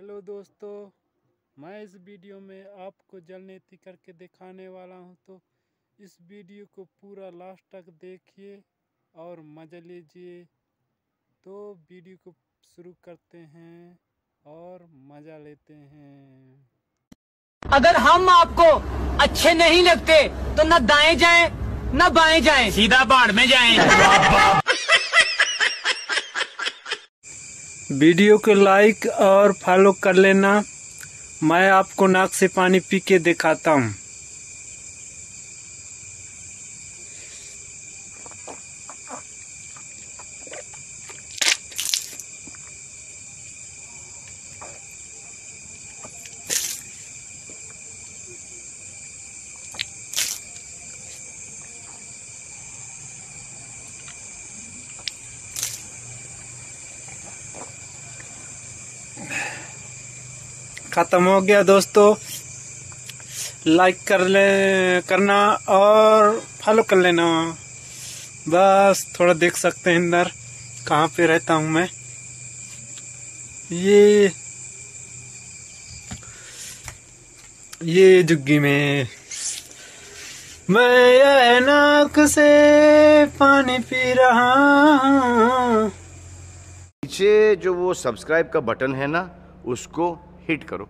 Hello दोस्तों, मैं इस वीडियो में आपको जल नीति करके दिखाने वाला हूं, तो इस वीडियो को पूरा लास्ट तक देखिए और मज़ा लीजिए। तो वीडियो को शुरू करते हैं और मज़ा लेते हैं। अगर हम आपको अच्छे नहीं लगते तो ना दाएं जाएं ना बाएं जाएं, सीधा बाढ़ में जाएं। वीडियो को लाइक और फॉलो कर लेना। मैं आपको नाक से पानी पी के दिखाता हूँ। खत्म हो गया दोस्तों। लाइक करना और फॉलो कर लेना। बस थोड़ा देख सकते हैं अंदर कहाँ पे रहता हूँ मैं। ये झुग्गी में मैं नाक से पानी पी रहा हूँ। पीछे जो वो सब्सक्राइब का बटन है ना, उसको हिट करो।